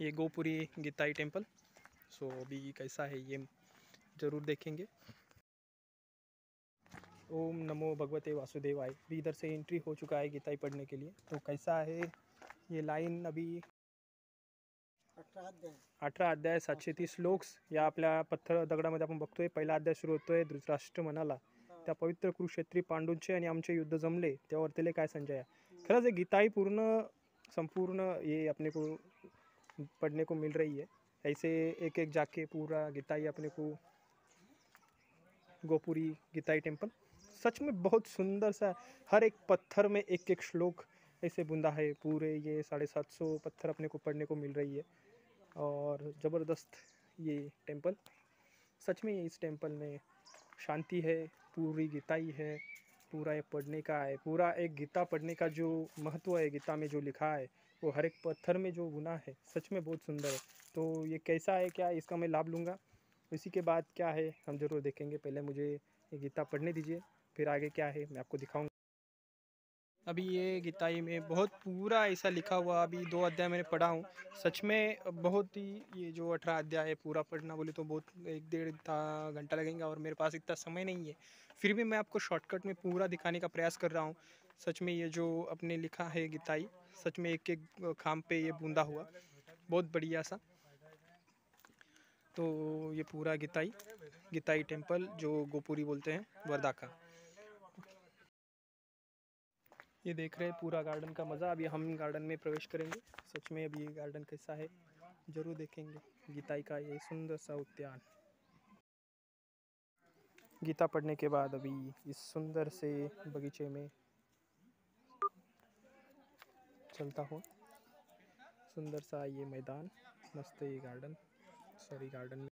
ये गोपुरी गीताई टेम्पल। सो अभी कैसा है ये ज़रूर देखेंगे। ओम नमो भगवते वासुदेवाय। अभी इधर से एंट्री हो चुका है गीताई पढ़ने के लिए। तो कैसा है ये लाइन, अभी 18 अध्याय 730 श्लोक्स या आपल्या पत्थर दगडामध्ये आपण बघतोय। पहिला अध्याय सुरू होतोय, धृतराष्ट्र म्हणाला त्या पवित्र कुरुक्षेत्री पांडूंचे आणि आमचे युद्ध जमले त्यावर तेले काय संजय। खरंच ये गीताई पूर्ण संपूर्ण ये अपने को पढ़ने को मिल रही है। ऐसे एक एक जाके पूरा गीताई अपने को गोपुरी गीताई टेम्पल सच में बहुत सुंदर सा, हर एक पत्थर में एक एक श्लोक ऐसे बुंदा है। पूरे ये 750 पत्थर अपने को पढ़ने को मिल रही है और ज़बरदस्त ये टेम्पल। सच में इस टेम्पल में शांति है, पूरी गीताई है, पूरा ये पढ़ने का है, पूरा एक गीता पढ़ने का जो महत्व है, गीता में जो लिखा है वो हर एक पत्थर में जो गुना है सच में बहुत सुंदर है। तो ये कैसा है क्या, इसका मैं लाभ लूँगा, इसी के बाद क्या है हम ज़रूर देखेंगे। पहले मुझे ये गीता पढ़ने दीजिए, फिर आगे क्या है मैं आपको दिखाऊँगा। अभी ये गीताई में बहुत पूरा ऐसा लिखा हुआ, अभी 2 अध्याय मैंने पढ़ा हूँ। सच में बहुत ही ये जो 18 अध्याय है पूरा पढ़ना बोले तो बहुत 1-1.5 घंटा लगेगा और मेरे पास इतना समय नहीं है। फिर भी मैं आपको शॉर्टकट में पूरा दिखाने का प्रयास कर रहा हूँ। सच में ये जो अपने लिखा है गीताई, सच में एक एक खाम पे ये बूंदा हुआ बहुत बढ़िया सा। तो ये पूरा गीताई टेम्पल जो गोपुरी बोलते हैं वर्धा का, ये देख रहे हैं पूरा गार्डन का मज़ा। अभी हम गार्डन में प्रवेश करेंगे। सच में अभी ये गार्डन कैसा है ज़रूर देखेंगे। गीताई का ये सुंदर सा उद्यान। गीता पढ़ने के बाद अभी इस सुंदर से बगीचे में चलता हूँ। सुंदर सा ये मैदान, मस्त ये गार्डन, सॉरी गार्डन